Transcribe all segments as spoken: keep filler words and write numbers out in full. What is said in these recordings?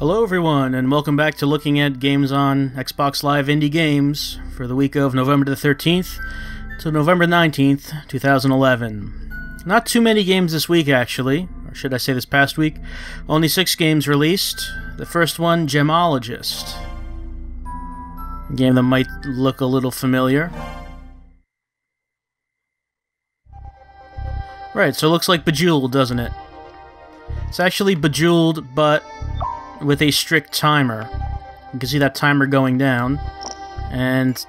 Hello everyone, and welcome back to looking at games on Xbox Live Indie Games for the week of November the thirteenth to November nineteenth, two thousand eleven. Not too many games this week, actually, or should I say this past week. Only six games released. The first one, Gemologist. A game that might look a little familiar. Right, so it looks like Bejeweled, doesn't it? It's actually Bejeweled, but with a strict timer. You can see that timer going down, and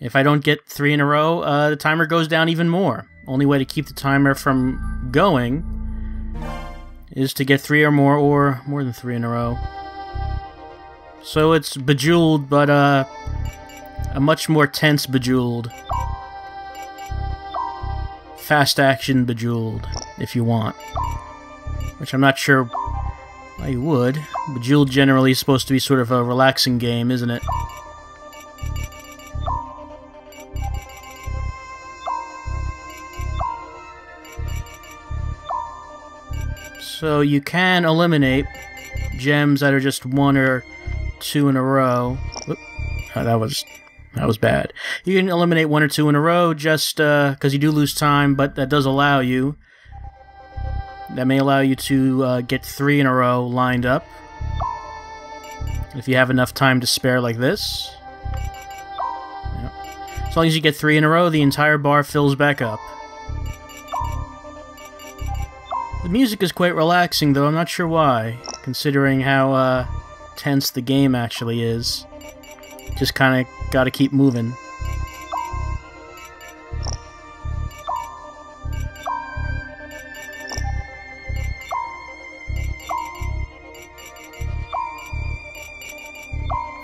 if I don't get three in a row, uh, the timer goes down even more. Only way to keep the timer from going is to get three or more, or more than three in a row. So it's Bejeweled, but uh, a much more tense Bejeweled. Fast action Bejeweled, if you want. Which I'm not sure I would. Bejeweled generally is supposed to be sort of a relaxing game, isn't it? So you can eliminate gems that are just one or two in a row. Oop, oh, that was that was bad. You can eliminate one or two in a row just because uh, you do lose time, but that does allow you. That may allow you to uh, get three in a row lined up, if you have enough time to spare like this. Yep. As long as you get three in a row, the entire bar fills back up. The music is quite relaxing, though. I'm not sure why, considering how uh, tense the game actually is. Just kind of got to keep moving.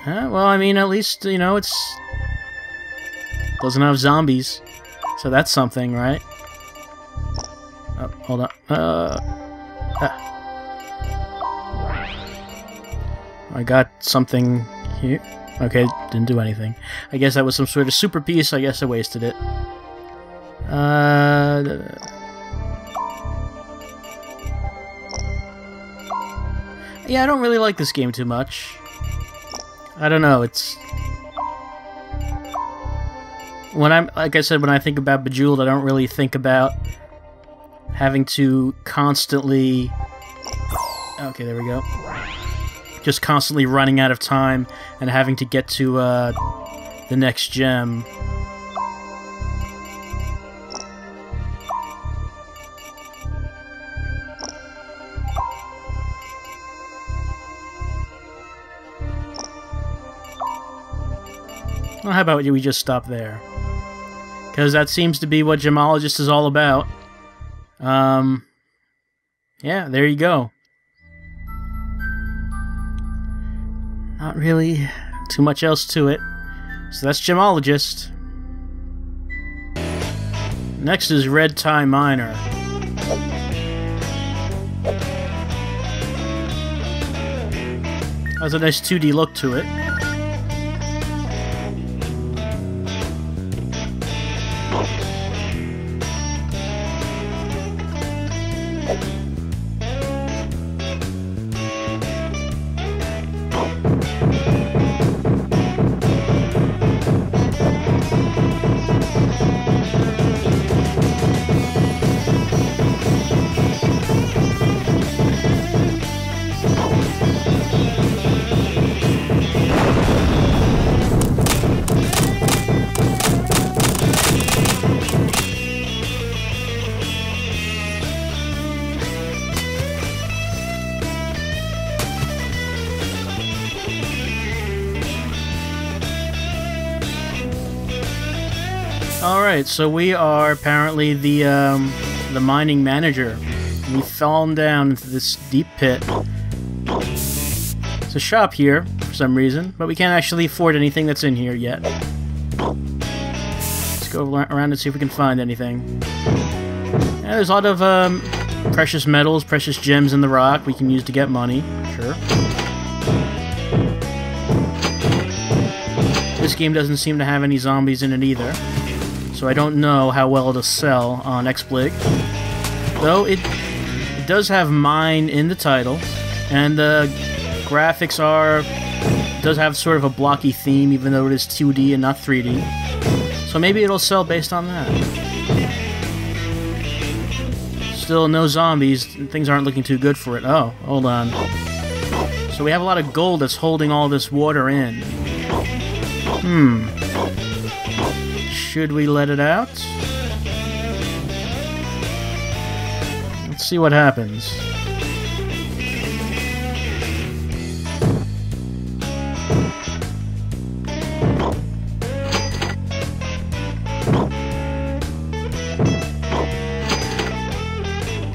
Uh, well, I mean, at least, you know, it's doesn't have zombies, so that's something, right? Oh, hold on. Uh, ah. I got something here. Okay, didn't do anything. I guess that was some sort of super piece. I guess I wasted it. Uh... Yeah, I don't really like this game too much. I don't know, it's... When I'm, like I said, when I think about Bejeweled, I don't really think about having to constantly... Okay, there we go. Just constantly running out of time and having to get to uh, the next gem. Well, how about we just stop there? Because that seems to be what Gemologist is all about. Um, yeah, there you go. Not really too much else to it. So that's Gemologist. Next is Red Tie Miner. Has a nice two D look to it. Alright, so we are apparently the, um, the mining manager. We've fallen down into this deep pit. There's a shop here, for some reason, but we can't actually afford anything that's in here yet. Let's go around and see if we can find anything. Yeah, there's a lot of, um, precious metals, precious gems in the rock we can use to get money, sure. This game doesn't seem to have any zombies in it either. So I don't know how well it'll sell on XBlig. Though it, it does have mine in the title, And the graphics are does have sort of a blocky theme, even though it is two D and not three D. So maybe it'll sell based on that. Still no zombies. Things aren't looking too good for it. Oh, hold on. So we have a lot of gold that's holding all this water in. Hmm. Should we let it out? Let's see what happens.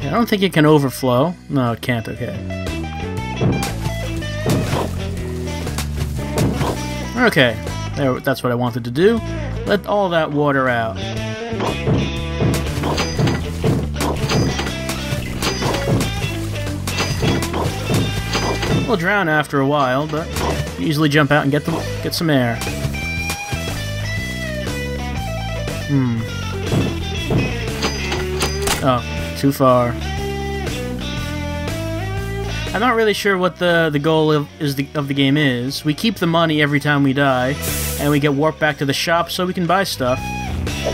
Okay, I don't think it can overflow. No, it can't. Okay. Okay. There, that's what I wanted to do. Let all that water out. We'll drown after a while, but usually jump out and get the get some air. Hmm. Oh, too far. I'm not really sure what the, the goal of, is the, of the game is. We keep the money every time we die, and we get warped back to the shop so we can buy stuff.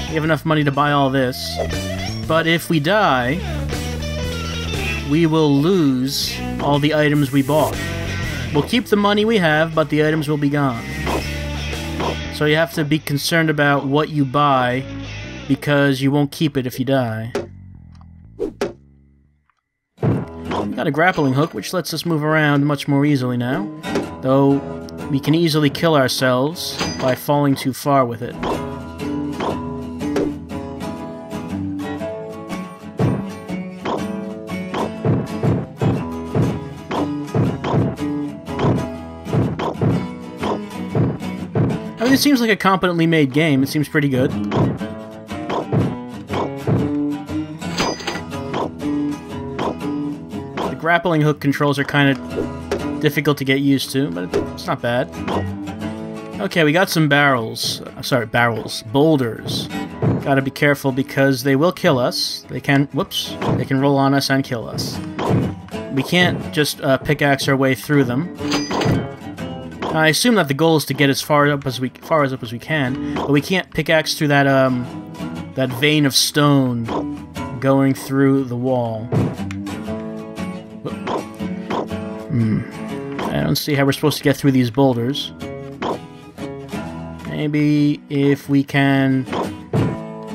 We have enough money to buy all this. But if we die, we will lose all the items we bought. We'll keep the money we have, but the items will be gone. So you have to be concerned about what you buy, because you won't keep it if you die. Got a grappling hook, which lets us move around much more easily now. Though, we can easily kill ourselves by falling too far with it. I mean, it seems like a competently made game. It seems pretty good. Grappling hook controls are kind of difficult to get used to, but it's not bad. Okay, we got some barrels. Uh, sorry, barrels. Boulders. Gotta be careful because they will kill us. They can... Whoops. They can roll on us and kill us. We can't just uh, pickaxe our way through them. I assume that the goal is to get as far up as we far as up as we can, but we can't pickaxe through that um that vein of stone going through the wall. I don't see how we're supposed to get through these boulders. Maybe if we can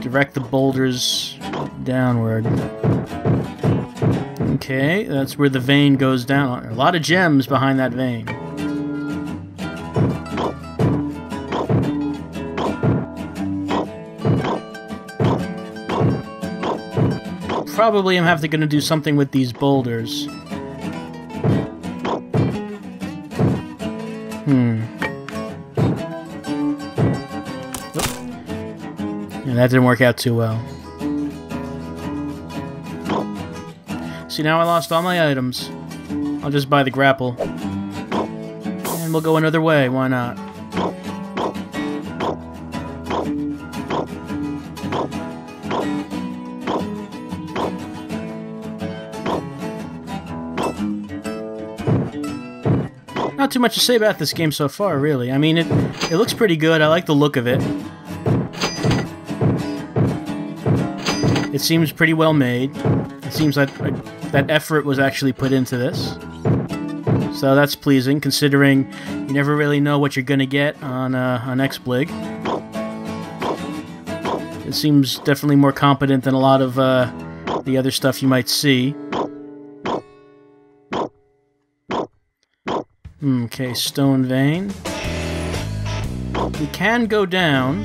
direct the boulders downward. Okay, that's where the vein goes down. A lot of gems behind that vein. Probably I'm having to do something with these boulders. Hmm. And yeah, that didn't work out too well. See, now I lost all my items. I'll just buy the grapple. And we'll go another way, why not? Not too much to say about this game so far, really. I mean, it it looks pretty good. I like the look of it. It seems pretty well made. It seems like that effort was actually put into this. So that's pleasing, considering you never really know what you're gonna get on uh, on X blig. It seems definitely more competent than a lot of uh, the other stuff you might see. Okay, stone vein. We can go down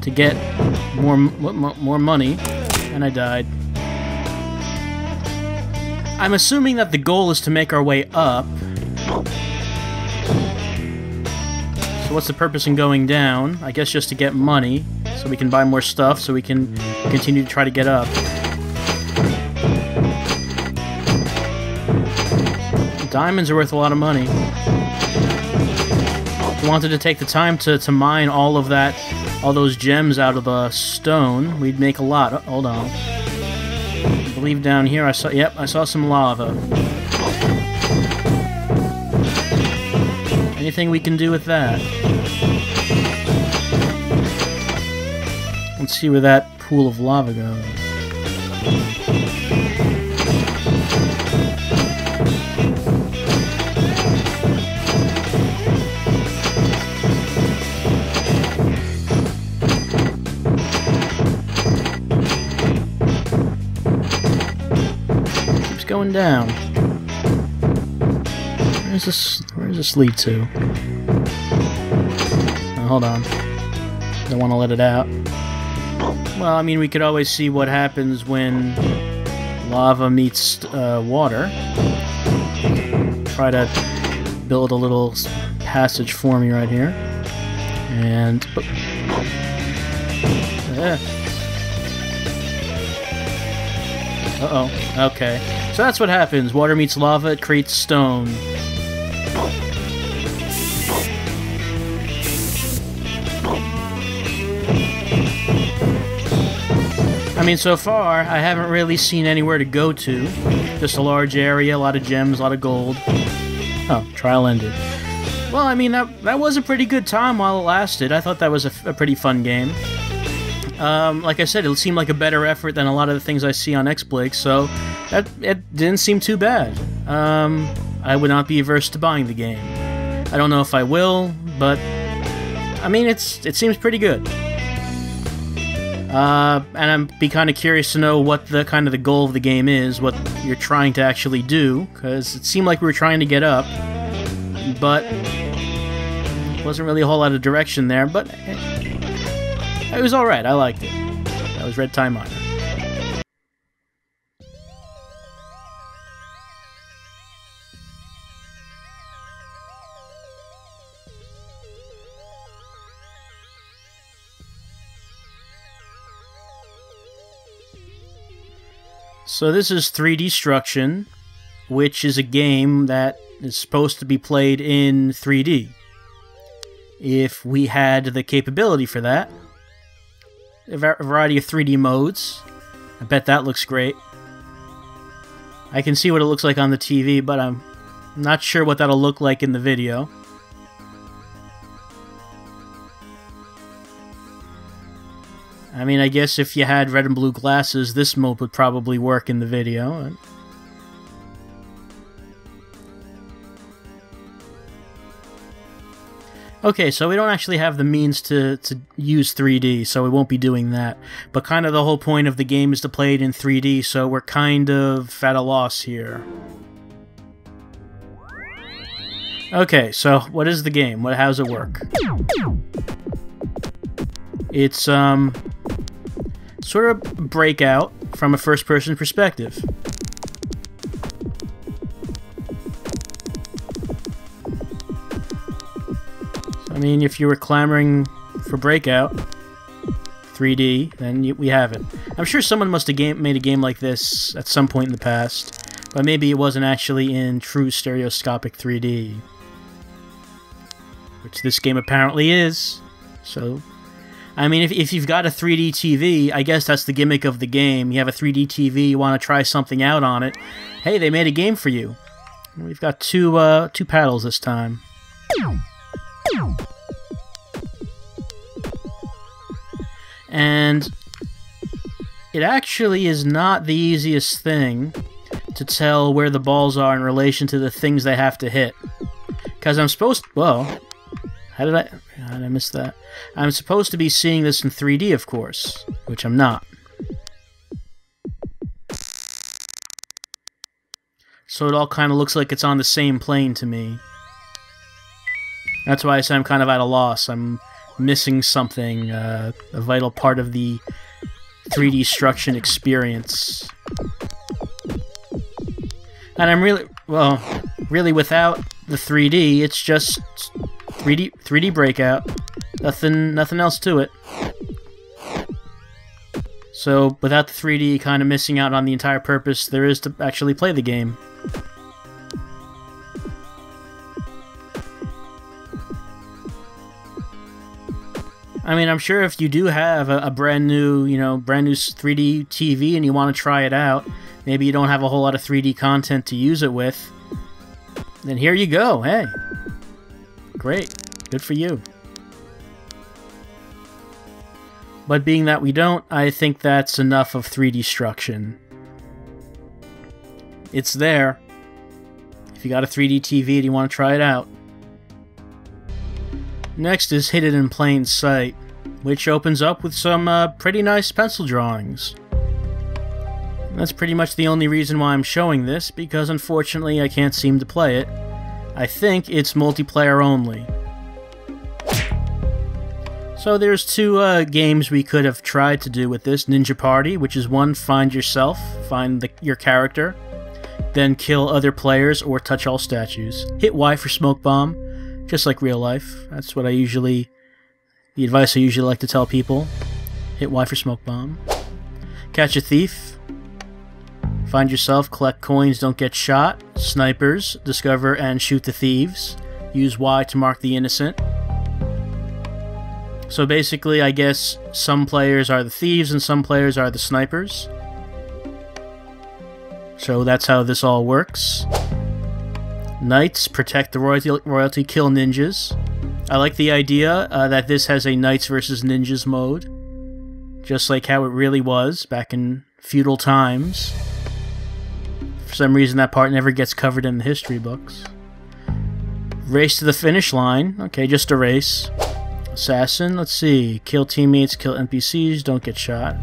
to get more more money, and I died. I'm assuming that the goal is to make our way up. So what's the purpose in going down? I guess just to get money, so we can buy more stuff, so we can continue to try to get up. Diamonds are worth a lot of money. We wanted to take the time to, to mine all of that, all those gems out of the stone. We'd make a lot. Oh, hold on. believe down here I saw, yep, I saw some lava. Anything we can do with that? Let's see where that pool of lava goes. Going down. Where does this, where does this lead to? Oh, hold on. I don't want to let it out. Well, I mean, we could always see what happens when lava meets uh, water. Try to build a little passage for me right here. And... Oh. Yeah. Uh-oh. Okay. So that's what happens. Water meets lava, it creates stone. I mean, so far, I haven't really seen anywhere to go to. Just a large area, a lot of gems, a lot of gold. Oh, trial ended. Well, I mean, that, that was a pretty good time while it lasted. I thought that was a, a pretty fun game. Um, like I said, it seemed like a better effort than a lot of the things I see on X Blake, so that it didn't seem too bad. Um, I would not be averse to buying the game. I don't know if I will, but I mean, it's it seems pretty good. Uh, and I'd be kind of curious to know what the kind of the goal of the game is, what you're trying to actually do, because it seemed like we were trying to get up, but wasn't really a whole lot of direction there. But It, It was alright, I liked it. That was Red Tie Miner. So this is three D-Struction, which is a game that is supposed to be played in three D. If we had the capability for that. A variety of three D modes. I bet that looks great. I can see what it looks like on the T V, but I'm not sure what that'll look like in the video. I mean, I guess if you had red and blue glasses, this mode would probably work in the video. Okay, so we don't actually have the means to, to use three D, so we won't be doing that. But kind of the whole point of the game is to play it in three D, so we're kind of at a loss here. Okay, so what is the game? What, how does it work? It's um, sort of a breakout from a first-person perspective. I mean, if you were clamoring for Breakout three D, then you, we have it. I'm sure someone must have game, made a game like this at some point in the past, but maybe it wasn't actually in true stereoscopic three D, which this game apparently is. So, I mean, if, if you've got a three D T V, I guess that's the gimmick of the game. You have a three D T V, you want to try something out on it. Hey, they made a game for you. We've got two, uh, two paddles this time. And it actually is not the easiest thing to tell where the balls are in relation to the things they have to hit. Because I'm supposed to... Whoa. How did I... How did I miss that? I'm supposed to be seeing this in three D, of course. Which I'm not. So it all kind of looks like it's on the same plane to me. That's why I say I'm kind of at a loss. I'm... missing something, uh, a vital part of the three D-Struction experience. And I'm really, well, really without the three D, it's just three D, three D breakout. Nothing, nothing else to it. So, without the three D, kind of missing out on the entire purpose there is to actually play the game. I mean, I'm sure if you do have a, a brand new, you know, brand new three D T V and you want to try it out, maybe you don't have a whole lot of three D content to use it with, then here you go. Hey, great. Good for you. But being that we don't, I think that's enough of three D-Struction. It's there. If you got a three D T V and you want to try it out. Next is Hidden in Plain Sight, which opens up with some uh, pretty nice pencil drawings. And that's pretty much the only reason why I'm showing this, because unfortunately I can't seem to play it. I think it's multiplayer only. So there's two uh, games we could have tried to do with this. Ninja Party, which is one, find yourself, find the, your character, then kill other players or touch all statues. Hit Y for smoke bomb, just like real life. That's what I usually, the advice I usually like to tell people. Hit Y for smoke bomb. Catch a thief, find yourself, collect coins, don't get shot. Snipers, discover and shoot the thieves. Use Y to mark the innocent. So basically, I guess some players are the thieves and some players are the snipers. So that's how this all works. Knights, protect the royalty, royalty kill ninjas. I like the idea uh, that this has a knights versus ninjas mode. Just like how it really was back in feudal times. For some reason, that part never gets covered in the history books. Race to the finish line. Okay, just a race. Assassin, let's see, kill teammates, kill N P Cs, don't get shot.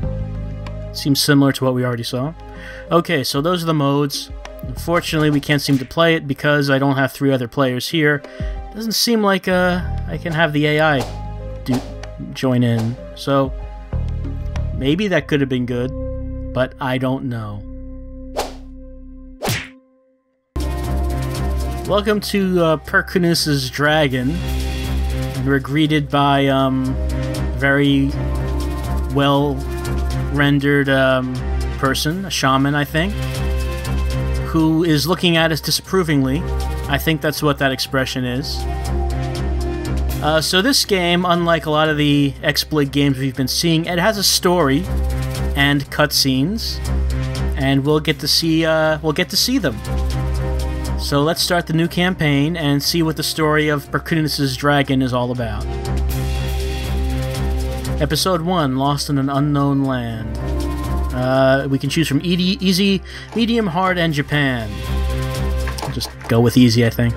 Seems similar to what we already saw. Okay, so those are the modes. Unfortunately, we can't seem to play it because I don't have three other players here. Doesn't seem like uh, I can have the A I do join in. So maybe that could have been good, but I don't know. Welcome to uh, Perkunas' Dragon. We were greeted by um, very well-rendered um, person, a shaman, I think, who is looking at us disapprovingly. I think that's what that expression is. Uh, so this game, unlike a lot of the XSplit games we've been seeing, it has a story and cutscenes, and we'll get to see uh, we'll get to see them. So let's start the new campaign and see what the story of Perkunas' Dragon is all about. Episode one, Lost in an Unknown Land. Uh, we can choose from easy, medium, hard, and Japan. I'll just go with easy, I think.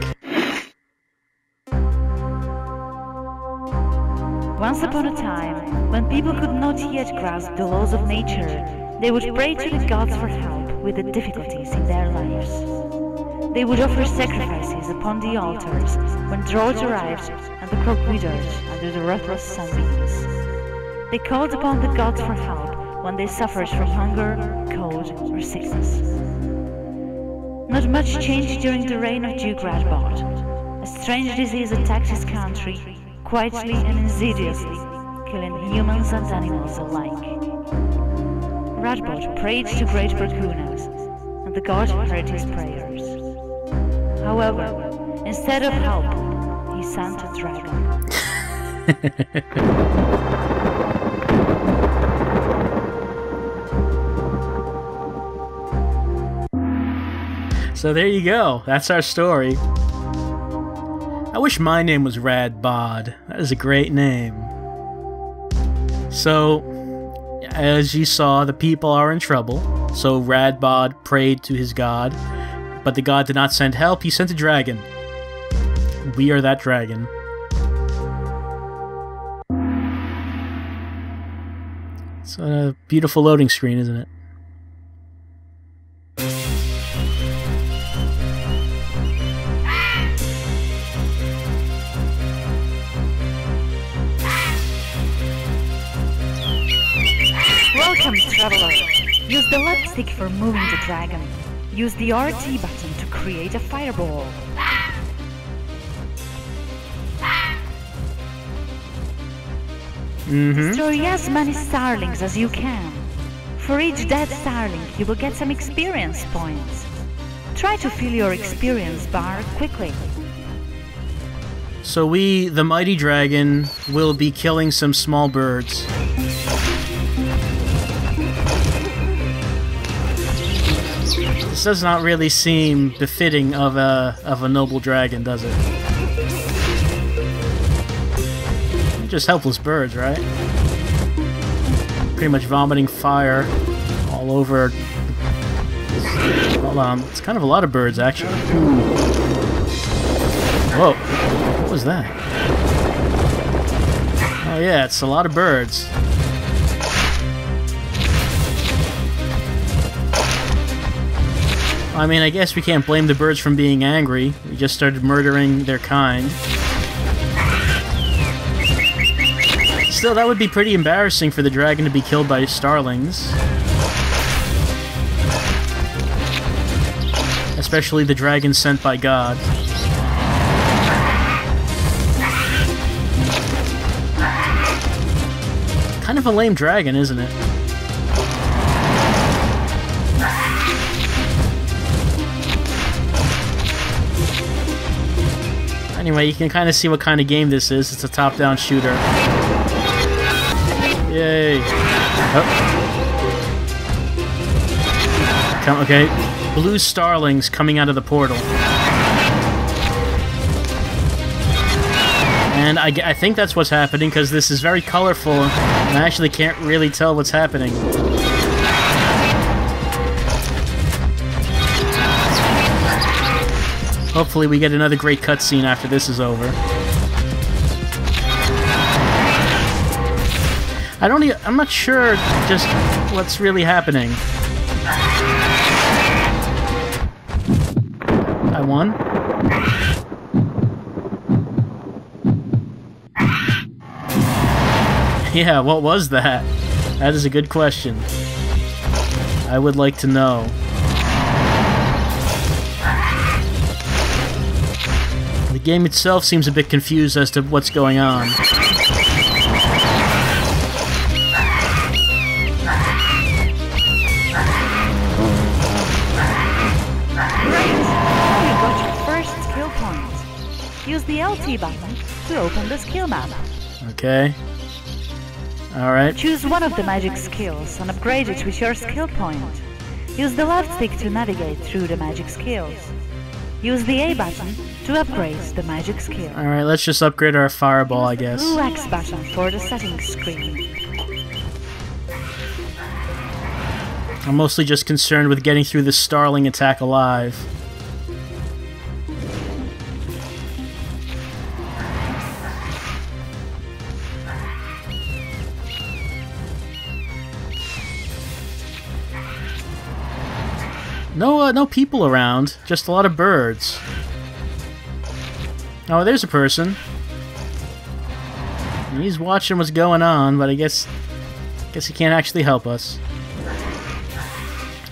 Once upon a time, when people could not yet grasp the laws of nature, they would pray to the gods for help with the difficulties in their lives. They would offer sacrifices upon the altars when drought arrived and the crop withered under the ruthless sunbeams. They called upon the gods for help when they suffered from hunger, cold, or sickness. Not much changed during the reign of Duke Radbot. A strange disease attacked his country, quietly and insidiously, killing humans and animals alike. Radbot prayed to great Perkunas, and the god heard his prayers. However, instead of help, he sent a dragon. So there you go. That's our story. I wish my name was Radbod. That is a great name. So, as you saw, the people are in trouble. So Radbod prayed to his god. But the god did not send help, he sent a dragon. We are that dragon. It's a beautiful loading screen, isn't it? Welcome, traveler. Use the left stick for moving the dragon. Use the R T button to create a fireball. Mm-hmm. Destroy as many starlings as you can. For each dead starling, you will get some experience points. Try to fill your experience bar quickly. So we, the mighty dragon, will be killing some small birds. This does not really seem befitting of a of a noble dragon, does it? They're just helpless birds, right? Pretty much vomiting fire all over. Hold on, it's kind of a lot of birds actually. Whoa, what was that? Oh yeah, it's a lot of birds. I mean, I guess we can't blame the birds from being angry. We just started murdering their kind. Still, that would be pretty embarrassing for the dragon to be killed by starlings. Especially the dragon sent by God. Kind of a lame dragon, isn't it? Anyway, you can kind of see what kind of game this is. It's a top-down shooter. Yay. Oh. Come, okay. Blue starlings coming out of the portal. And I, I think that's what's happening, because this is very colorful, and I actually can't really tell what's happening. Hopefully we get another great cutscene after this is over. I don't even, I'm not sure just what's really happening. I won? Yeah, what was that? That is a good question. I would like to know. The game itself seems a bit confused as to what's going on. Right, you got your first skill point. Use the L T button to open the skill map. Okay. Alright. Choose one of the magic skills and upgrade it with your skill point. Use the left stick to navigate through the magic skills. Use the A button to upgrade the magic skill. Alright, let's just upgrade our fireball, I guess. Blue X button for the settings screen. I'm mostly just concerned with getting through this starling attack alive. No, uh, no people around. Just a lot of birds. Oh, there's a person. And he's watching what's going on, but I guess, guess he can't actually help us.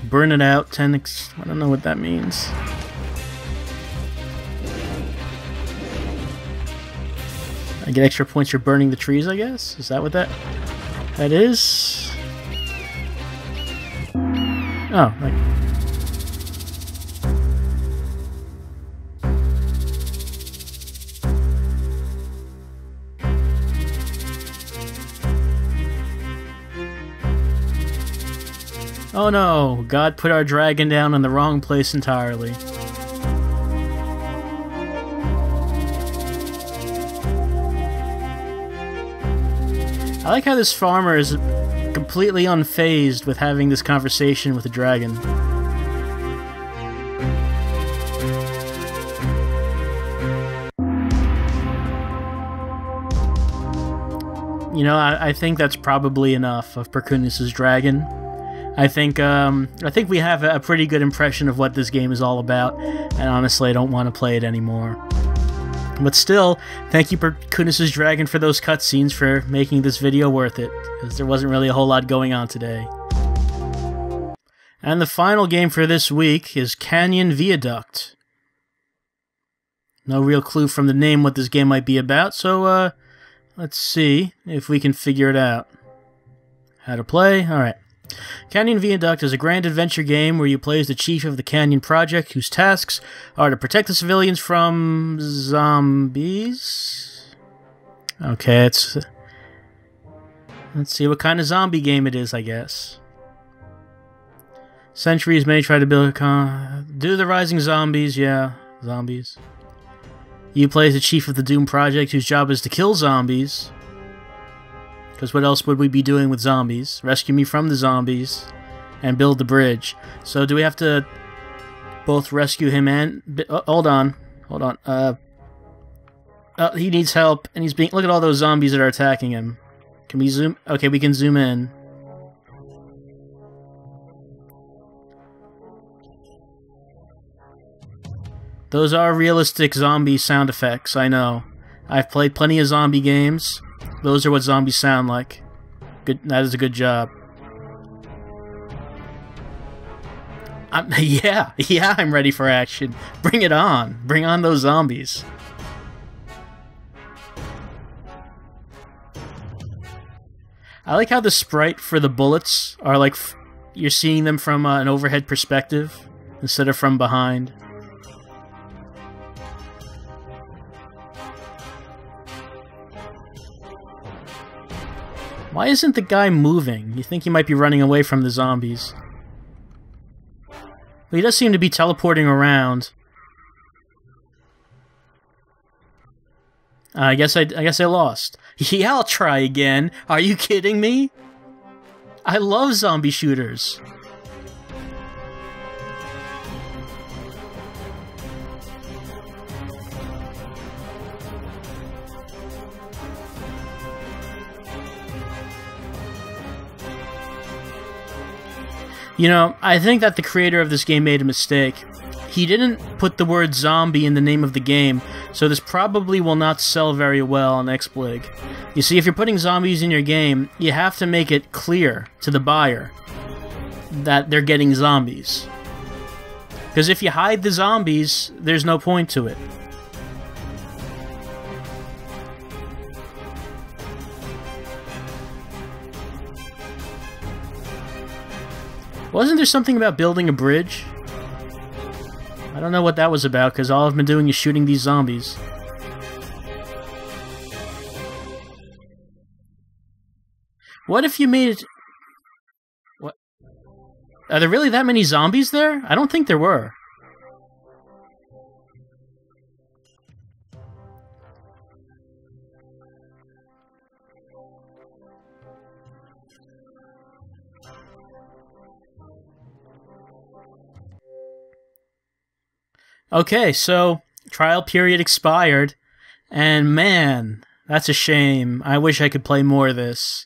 Burn it out. Ten. Ex I don't know what that means. I get extra points for burning the trees. I guess is that what that that is? Oh. Like, oh no, God put our dragon down in the wrong place entirely. I like how this farmer is completely unfazed with having this conversation with the dragon. You know, I, I think that's probably enough of Perkunas' Dragon. I think um, I think we have a pretty good impression of what this game is all about, and honestly, I don't want to play it anymore. But still, thank you, Perkunas' Dragon, for those cutscenes, for making this video worth it, because there wasn't really a whole lot going on today. And the final game for this week is Canyon Viaduct. No real clue from the name what this game might be about, so uh, let's see if we can figure it out. How to play? All right. Canyon Viaduct is a grand adventure game where you play as the chief of the Canyon Project, whose tasks are to protect the civilians from zombies. Okay, it's... let's see what kind of zombie game it is, I guess. Centuries may try to build a con... Do the rising zombies, yeah. Zombies. You play as the chief of the Doom Project, whose job is to kill zombies. Because what else would we be doing with zombies? Rescue me from the zombies and build the bridge. So do we have to both rescue him and... Oh, hold on. Hold on. Uh, uh, he needs help, and he's being... Look at all those zombies that are attacking him. Can we zoom? Okay, we can zoom in. Those are realistic zombie sound effects, I know. I've played plenty of zombie games. Those are what zombies sound like. Good, that is a good job. I'm, yeah, yeah, I'm ready for action. Bring it on. Bring on those zombies. I like how the sprite for the bullets are like... F you're seeing them from uh, an overhead perspective instead of from behind. Why isn't the guy moving? You think he might be running away from the zombies. Well, he does seem to be teleporting around. Uh, I guess I, I guess I lost. Yeah, I'll try again. Are you kidding me? I love zombie shooters. You know, I think that the creator of this game made a mistake. He didn't put the word zombie in the name of the game, so this probably will not sell very well on X Blig. You see, if you're putting zombies in your game, you have to make it clear to the buyer that they're getting zombies. Because if you hide the zombies, there's no point to it. Wasn't there something about building a bridge? I don't know what that was about, because all I've been doing is shooting these zombies. What if you made it... What? Are there really that many zombies there? I don't think there were. Okay, so trial period expired, and man, that's a shame. I wish I could play more of this,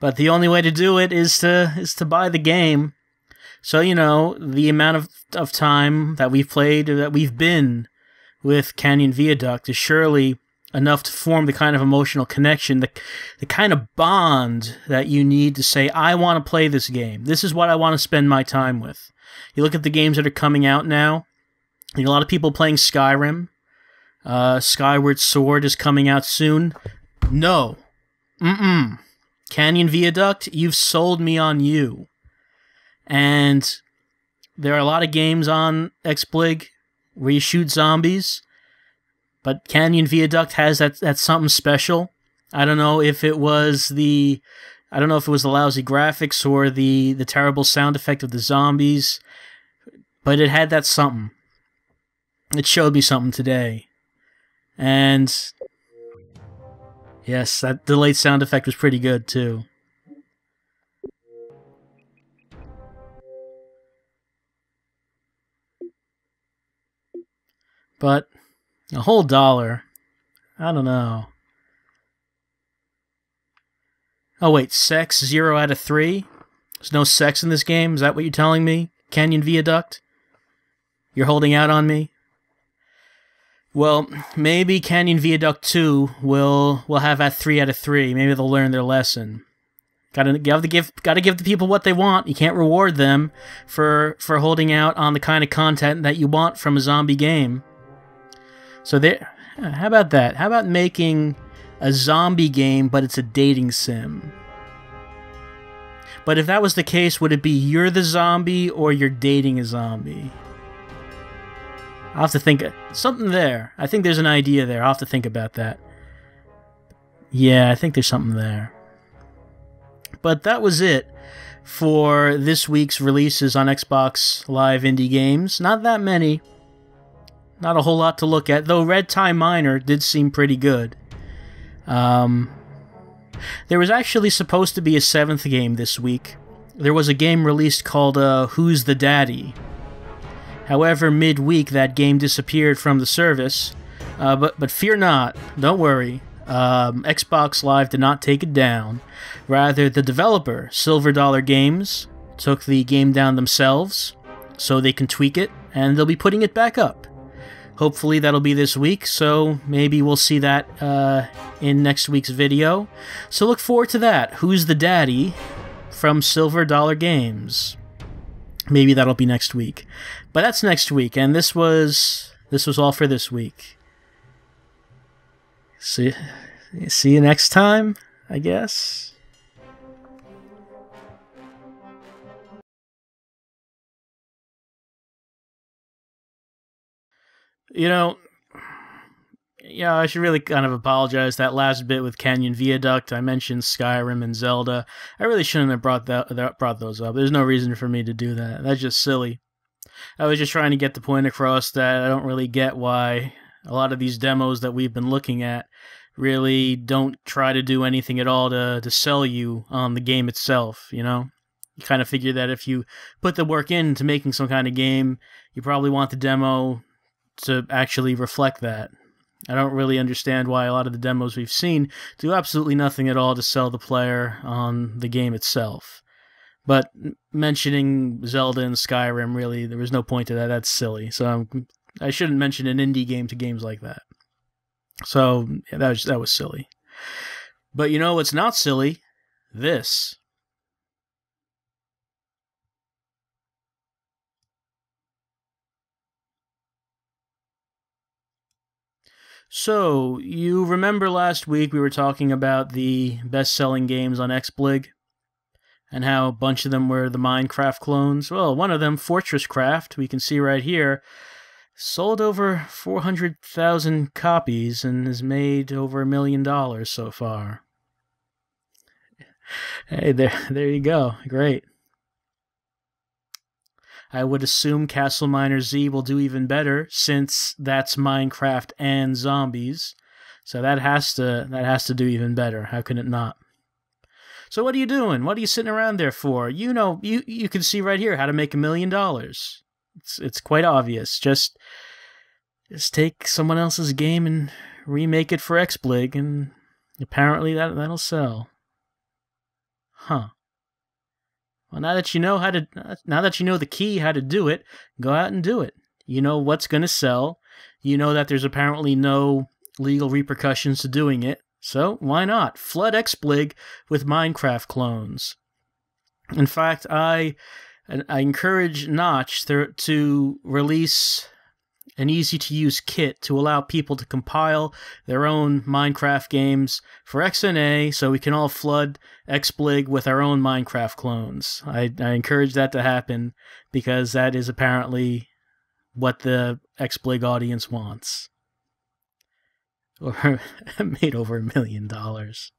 but the only way to do it is to is to buy the game. So you know the amount of of time that we've played, that we've been with Canyon Viaduct, is surely enough to form the kind of emotional connection, the the kind of bond that you need to say, I want to play this game. This is what I want to spend my time with. You look at the games that are coming out now. You know, a lot of people playing Skyrim. Uh, Skyward Sword is coming out soon. No. Mm-mm. Canyon Viaduct, you've sold me on you. And there are a lot of games on X Blig where you shoot zombies. But Canyon Viaduct has that, that something special. I don't know if it was the... I don't know if it was the lousy graphics or the, the terrible sound effect of the zombies. But it had that something. It showed me something today. And yes, that delayed sound effect was pretty good too. But a whole dollar, I don't know. Oh wait, sex zero out of three? There's no sex in this game? Is that what you're telling me, Canyon Viaduct? You're holding out on me? Well, maybe Canyon Viaduct two will will have that three out of three. Maybe they'll learn their lesson. Gotta give the give gotta give the people what they want. You can't reward them for for holding out on the kind of content that you want from a zombie game. So there. How about that? How about making a zombie game, but it's a dating sim? But if that was the case, would it be you're the zombie or you're dating a zombie? I'll have to think of something there. I think there's an idea there. I'll have to think about that. Yeah, I think there's something there. But that was it for this week's releases on Xbox Live Indie Games. Not that many. Not a whole lot to look at, though Red Tie Miner did seem pretty good. Um, there was actually supposed to be a seventh game this week. There was a game released called uh, Who's the Daddy? However, midweek that game disappeared from the service. Uh, but, but fear not, don't worry. Um, Xbox Live did not take it down. Rather, the developer, Silver Dollar Games, took the game down themselves so they can tweak it, and they'll be putting it back up. Hopefully that'll be this week, so maybe we'll see that uh, in next week's video. So look forward to that. Who's the Daddy from Silver Dollar Games? Maybe that'll be next week. But that's next week, and this was this was all for this week. See, see you next time, I guess. You know, yeah, I should really kind of apologize. That last bit with Canyon Viaduct, I mentioned Skyrim and Zelda. I really shouldn't have brought that brought those up. There's no reason for me to do that. That's just silly. I was just trying to get the point across that I don't really get why a lot of these demos that we've been looking at really don't try to do anything at all to, to sell you on the game itself, you know? You kind of figure that if you put the work into making some kind of game, you probably want the demo to actually reflect that. I don't really understand why a lot of the demos we've seen do absolutely nothing at all to sell the player on the game itself. But mentioning Zelda and Skyrim, really, there was no point to that. That's silly. So I'm, I shouldn't mention an indie game to games like that. So yeah, that was, that was silly. But you know what's not silly? This. So, you remember last week we were talking about the best-selling games on Xblig, and how a bunch of them were the Minecraft clones? Well, one of them, FortressCraft, we can see right here, sold over four hundred thousand copies and has made over a million dollars so far. Hey, there, there you go. Great. I would assume Castle Miner Z will do even better, since that's Minecraft and zombies. So that has to that has to do even better. How can it not? So what are you doing? What are you sitting around there for? You know, you you can see right here how to make a million dollars. It's it's quite obvious. Just just take someone else's game and remake it for Xblig, and apparently that that'll sell. Huh. Well, now that you know how to, now that you know the key, how to do it, go out and do it. You know what's going to sell. You know that there's apparently no legal repercussions to doing it. So why not flood Xblig with Minecraft clones? In fact, I, I encourage Notch to release an easy-to-use kit to allow people to compile their own Minecraft games for X N A, so we can all flood Xblig with our own Minecraft clones. I, I encourage that to happen, because that is apparently what the Xblig audience wants. Or made over a million dollars.